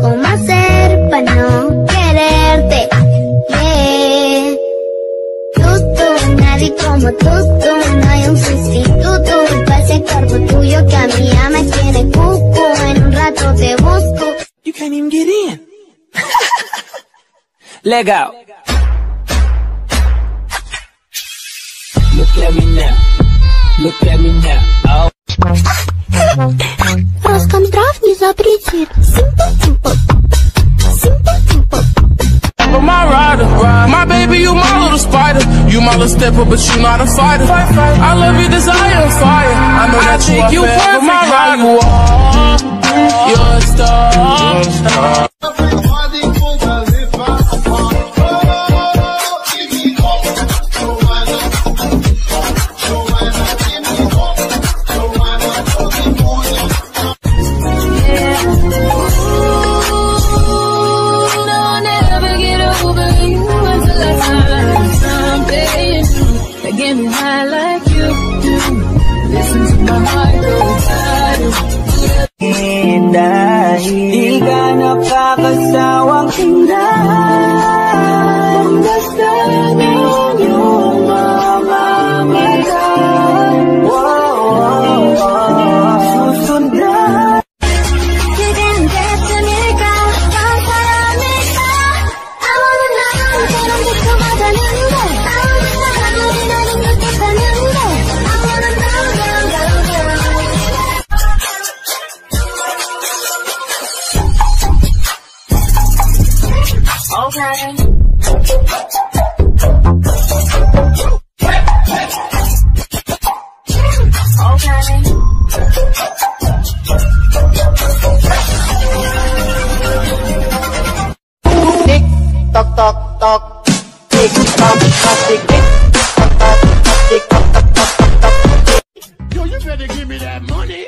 ¿Cómo hacer para no quererte? Yeah. Tú, nadie como tú, no hay un sustituto. Pa' ese cuerpo tuyo que a mí ya me tiene cuco. En un rato te busco. You can't even get in. Leg out. Look at me now. Look at me now. Oh. Роскомздрав не запретит. Simple, simple. Simple, simple. But my rider, my baby, you my little spider. You my little stepper, but you not a fighter. I love you, desire, fire. I know that you are perfect, my rider. You're a star. Dahil ka napakasawang tindahan, pagdasan ang iyong mamamagitan. Susundan. Tinanggap ka ng karami ka. Awan mo na ang karang di ko madaling mo. Awan mo na ang karang di ko madaling mo. Awan mo na ang karang di ko madaling mo. Okay. TikTok, tok, tok. TikTok, tok, TikTok, tok, TikTok, tok, tok, tok. Yo, you better give me that money.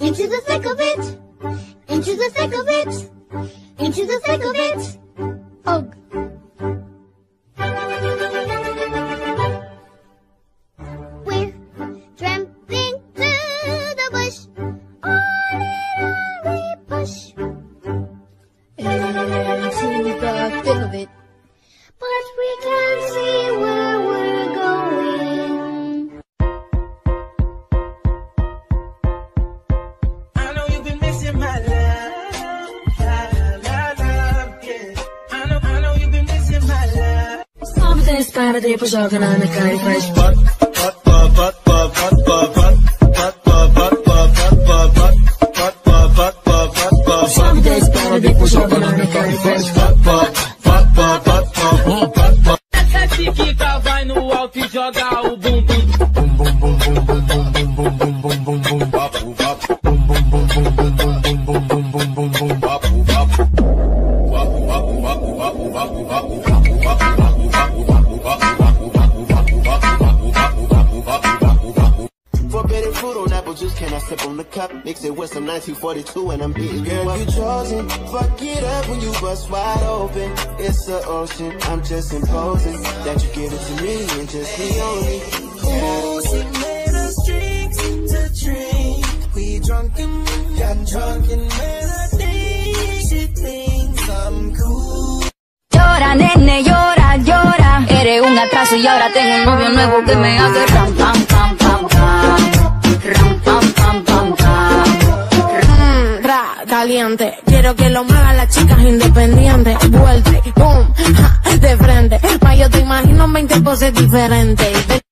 Into the thick of it, into the thick of it, into the thick of it. Ugh. We're tramping through the bush, on and on we push. Into the thick of it, but we can't see where we're going. It's kind of deep, so can I make a face? Some days kind of deep, so can I make a face? Essa tiquica vai no alto e joga o bumbum. Bum bum bum bum bum bum bum bum bum bum bum bum bum bum bum mix it with some 1942 and I'm beating you up. You chosen, fuck it up when you bust wide open. It's the ocean, I'm just imposing that you give it to me and just me only. Who's it made us drinks to drink? We drunk and got drunk and made us think she thinks I'm cool. Llora nene, llora, llora. Eres un atraso y ahora tengo un novio nuevo que me hace ram, pam, pam, pam, pam. Ram, pam, pam, pam, pam. Ra, caliente. Quiero que lo muevan las chicas independientes. Vuelve, boom, ja, de frente. Pa' yo te imagino 20 poses diferentes.